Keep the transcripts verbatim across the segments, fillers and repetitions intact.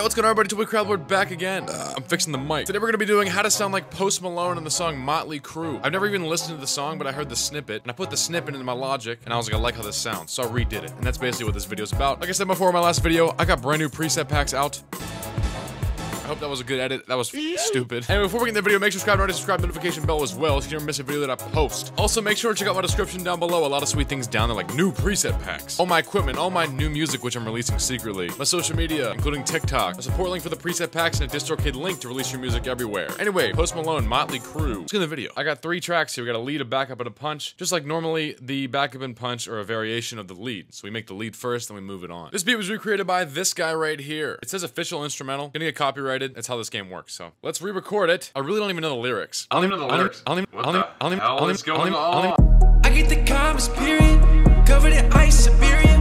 Yo, what's going on, everybody? TobyCrabble, we're back again. Uh, I'm fixing the mic. Today we're gonna be doing how to sound like Post Malone in the song Mötley Crüe. I've never even listened to the song, but I heard the snippet, and I put the snippet into my Logic, and I was like, I like how this sounds, so I redid it. And that's basically what this video's about. Like I said before in my last video, I got brand new preset packs out. I hope that was a good edit. That was stupid. And anyway, before we get into the video, make sure to subscribe and already subscribe notification bell as well so you never miss a video that I post. Also, make sure to check out my description down below. A lot of sweet things down there, like new preset packs, all my equipment, all my new music, which I'm releasing secretly, my social media, including TikTok, a support link for the preset packs, and a DistroKid link to release your music everywhere. Anyway, Post Malone, Mötley Crüe. Let's get in the video. I got three tracks here. We got a lead, a backup, and a punch. Just like normally, the backup and punch are a variation of the lead. So we make the lead first, then we move it on. This beat was recreated by this guy right here. It says official instrumental. Gonna get copyrighted. That's how this game works, so let's re-record it. I really don't even know the lyrics. I don't even know the lyrics. I don't even know the hell is going on. I get the calm's period, covered in ice, Siberia.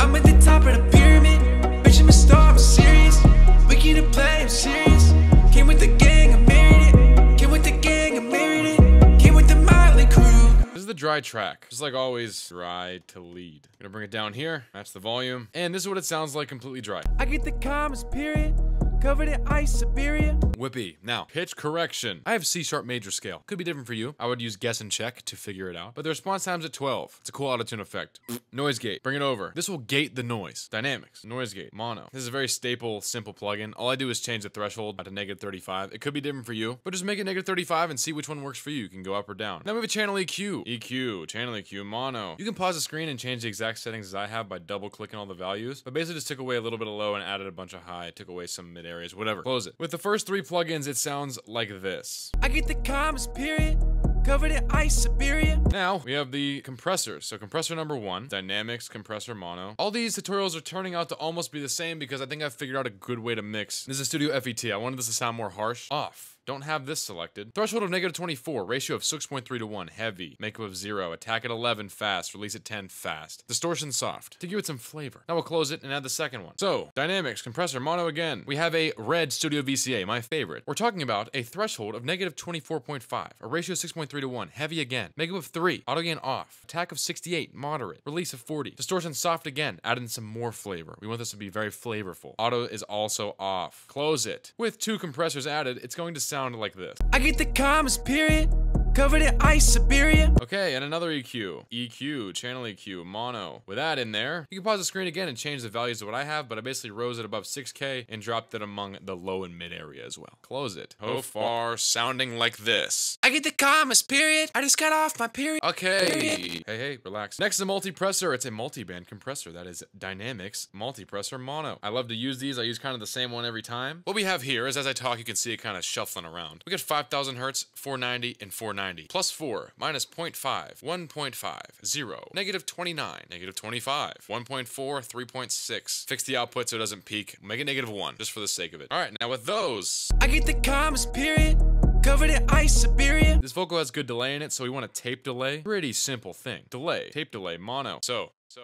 I'm at the top of the pyramid. Bitch, I'm a star, I'm serious. We keep to play, I'm serious. Came with the gang, I married it. Came with the gang, I married it. Came with the Mötley Crüe. This is the dry track. Just like always, dry to lead. Gonna bring it down here, match the volume, and this is what it sounds like completely dry. I get the calm's period. Covered in ice, Siberia. Whippy. Now, pitch correction. I have C sharp major scale. Could be different for you. I would use guess and check to figure it out. But the response time's at twelve. It's a cool auto-tune effect. Noise gate. Bring it over. This will gate the noise. Dynamics. Noise gate. Mono. This is a very staple, simple plugin. All I do is change the threshold to negative thirty-five. It could be different for you, but just make it negative thirty-five and see which one works for you. You can go up or down. Now we have a channel E Q. E Q. Channel E Q. Mono. You can pause the screen and change the exact settings as I have by double-clicking all the values. But basically just took away a little bit of low and added a bunch of high. Took away some mid areas, whatever. Close it. With the first three plugins, it sounds like this. I get the calm's period, covered in ice, Siberia. Now we have the compressors. So compressor number one, dynamics, compressor, mono. All these tutorials are turning out to almost be the same because I think I've figured out a good way to mix. This is Studio F E T. I wanted this to sound more harsh. Off. Don't have this selected. Threshold of negative twenty-four, ratio of six point three to one, heavy. Makeup of zero, attack at eleven, fast. Release at ten, fast. Distortion soft, to give it some flavor. Now we'll close it and add the second one. So, dynamics, compressor, mono again. We have a red Studio V C A, my favorite. We're talking about a threshold of negative twenty-four point five, a ratio of six point three to one, heavy again. Makeup of three, auto gain off. Attack of sixty-eight, moderate. Release of forty. Distortion soft again, add in some more flavor. We want this to be very flavorful. Auto is also off. Close it. With two compressors added, it's going to sound like this. I get the calm's period, covered in ice, Siberia. Okay, and another E Q. E Q, channel E Q, mono. With that in there, you can pause the screen again and change the values to what I have, but I basically rose it above six K and dropped it among the low and mid area as well. Close it. So far, sounding like this. I get the calm's period. I just got off my period. Okay. Period. Hey, hey, relax. Next is a multi-pressor. It's a multi-band compressor. That is dynamics, multi-pressor, mono. I love to use these. I use kind of the same one every time. What we have here is, as I talk, you can see it kind of shuffling around. We got five thousand hertz, four ninety, and four ninety. Plus four, minus zero point five, one point five, zero, negative twenty-nine, negative twenty-five, one point four, three point six. Fix the output so it doesn't peak. Make it negative one, just for the sake of it. All right, now with those. I get the calm's period. Covered in ice, Siberia. This vocal has good delay in it, so we want a tape delay. Pretty simple thing. Delay, tape delay, mono. So, so.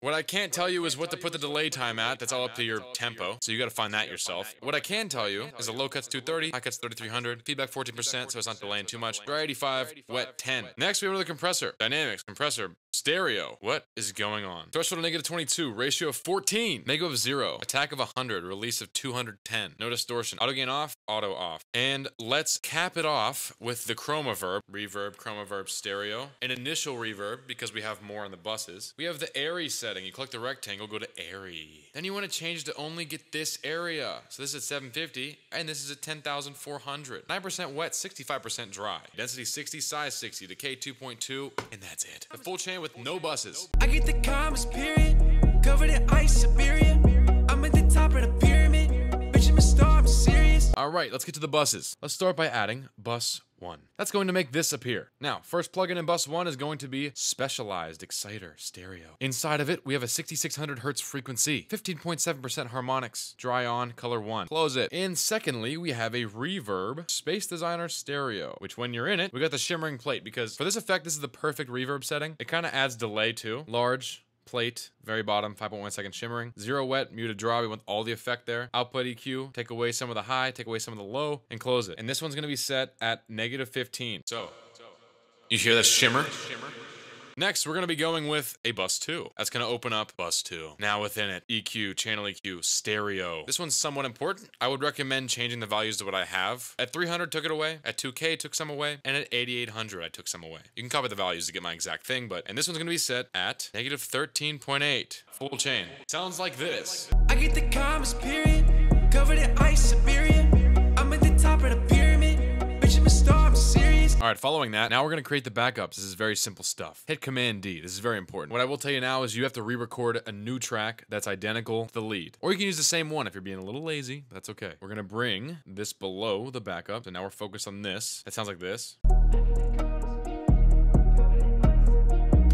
What I can't tell you is what to put the delay time at. That's all up to your tempo, so you gotta find that yourself. What I can tell you is the low cut's two thirty, high cut's thirty-three hundred, feedback fourteen percent, so it's not delaying too much. Dry eighty-five, wet ten. Next, we have another compressor. Dynamics, compressor, stereo. What is going on? Threshold of negative twenty-two, ratio of fourteen, makeup of zero, attack of one hundred, release of two hundred ten. No distortion. Auto gain off, auto off. And let's cap it off with the ChromaVerb. Reverb, ChromaVerb, stereo. An initial reverb, because we have more on the buses. We have the Airy set. You click the rectangle, go to Airy. Then you want to change to only get this area. So this is at seven fifty, and this is at ten thousand four hundred. nine percent wet, sixty-five percent dry. Density sixty, size sixty, decay two point two, and that's it. The full chain with no buses. I get the calm's period, covered in ice, Siberia. I'm at the top of the pyramid. Bitch, I'm a star, I'm serious. All right, let's get to the buses. Let's start by adding bus one. That's going to make this appear. Now, first plugin in bus one is going to be specialized exciter stereo. Inside of it, we have a sixty-six hundred hertz frequency, fifteen point seven percent harmonics, dry on, color one. Close it. And secondly, we have a reverb, Space Designer stereo, which when you're in it, we got the shimmering plate because for this effect, this is the perfect reverb setting. It kind of adds delay too. Large plate, very bottom, five point one second shimmering, zero wet, muted dry. We want all the effect there. Output E Q, take away some of the high, take away some of the low, and close it. And this one's gonna be set at negative fifteen. So, you hear that shimmer? Next, we're going to be going with a bus two. That's going to open up bus two. Now within it, E Q, channel E Q, stereo. This one's somewhat important. I would recommend changing the values to what I have. At three hundred, took it away. At two K, took some away. And at eighty-eight hundred, I took some away. You can copy the values to get my exact thing, but... And this one's going to be set at negative thirteen point eight. Full chain. Sounds like this. I get the commas, period. Covered in ice, Siberia. I'm at the top of the pyramid. Bitch, I'm a star, I'm serious. All right, following that, now we're going to create the backups. This is very simple stuff. Hit Command D. This is very important. What I will tell you now is you have to re-record a new track that's identical to the lead. Or you can use the same one if you're being a little lazy. That's okay. We're going to bring this below the backup, and now we're focused on this. That sounds like this.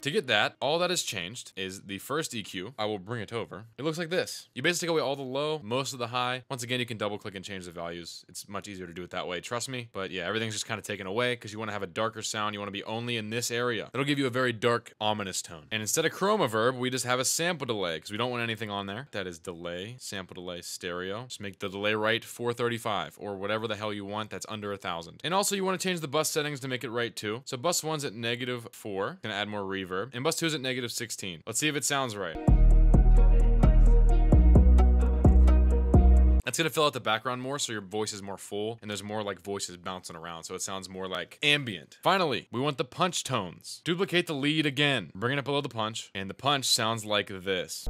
To get that, all that has changed is the first E Q. I will bring it over. It looks like this. You basically take away all the low, most of the high. Once again, you can double click and change the values. It's much easier to do it that way, trust me. But yeah, everything's just kind of taken away because you want to have a darker sound. You want to be only in this area. It'll give you a very dark, ominous tone. And instead of ChromaVerb, we just have a sample delay because we don't want anything on there. That is delay, sample delay, stereo. Just make the delay right four thirty-five or whatever the hell you want that's under a thousand. And also you want to change the bus settings to make it right too. So bus one's at negative four. Gonna add more reverb. And bus two is at negative sixteen. Let's see if it sounds right. That's gonna fill out the background more so your voice is more full and there's more like voices bouncing around so it sounds more like ambient. Finally, we want the punch tones. Duplicate the lead again. Bring it up below the punch and the punch sounds like this.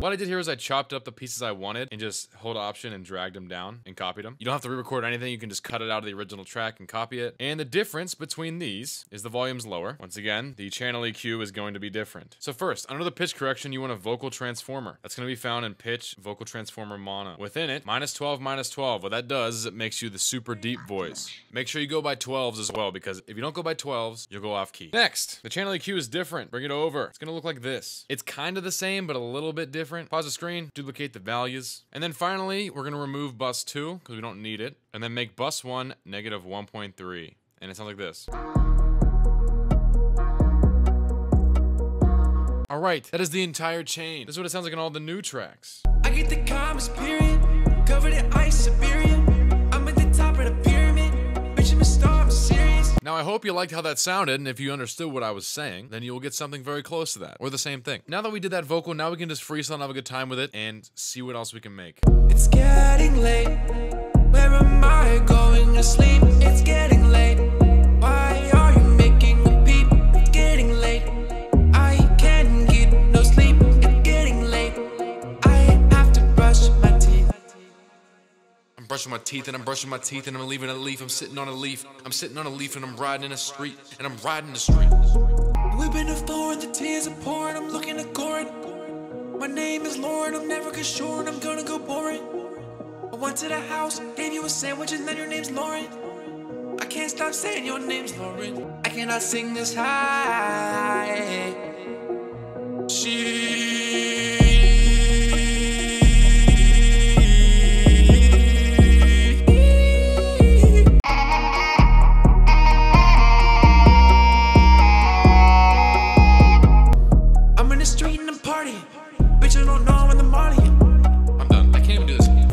What I did here is I chopped up the pieces I wanted and just hold option and dragged them down and copied them. You don't have to re-record anything. You can just cut it out of the original track and copy it. And the difference between these is the volume's lower. Once again, the channel E Q is going to be different. So first, under the pitch correction, you want a vocal transformer. That's going to be found in pitch, vocal transformer, mono. Within it, minus twelve, minus twelve. What that does is it makes you the super deep voice. Make sure you go by twelves as well because if you don't go by twelves, you'll go off key. Next, the channel E Q is different. Bring it over. It's going to look like this. It's kind of the same, but a little bit different. Pause the screen, duplicate the values. And then finally, we're gonna remove bus two because we don't need it. And then make bus one negative one point three. And it sounds like this. All right, that is the entire chain. This is what it sounds like in all the new tracks. I get the commas, period. Covered in ice, Siberia. I'm at the top of the pyramid. Bitch, I'm a star, I'm serious. Now, I hope you liked how that sounded, and if you understood what I was saying, then you'll get something very close to that, or the same thing. Now that we did that vocal, now we can just freestyle and have a good time with it, and see what else we can make. It's getting late. Where am I going to sleep? It's getting late. Why are you making a peep? It's getting late. I can't get no sleep. It's getting late. I have to brush my teeth. I'm brushing my teeth, and I'm brushing my teeth, and I'm leaving a leaf. I'm sitting on a leaf. I'm sitting on a leaf, and I'm riding in a street, and I'm riding the street. Whipping the floor and the tears are pouring. I'm looking at Corin. My name is Lauren. I'm never good sure, and I'm gonna go boring. I went to the house, gave you a sandwich, and then your name's Lauren. I can't stop saying your name's Lauren. I cannot sing this high. She.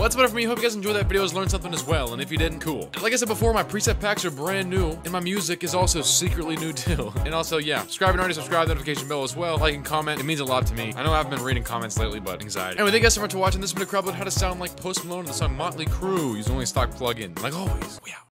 That's about it for me. Hope you guys enjoyed that video, learned something as well, and if you didn't, cool. Like I said before, my preset packs are brand new, and my music is also secretly new too. And also, yeah, subscribe and already subscribe, notification bell as well, like and comment. It means a lot to me. I know I haven't been reading comments lately, but anxiety. Anyway, thank you guys so much for watching. This has been a TobyCrabble, how to sound like Post Malone and the song Mötley Crüe, using only stock plugin. Like always, we out.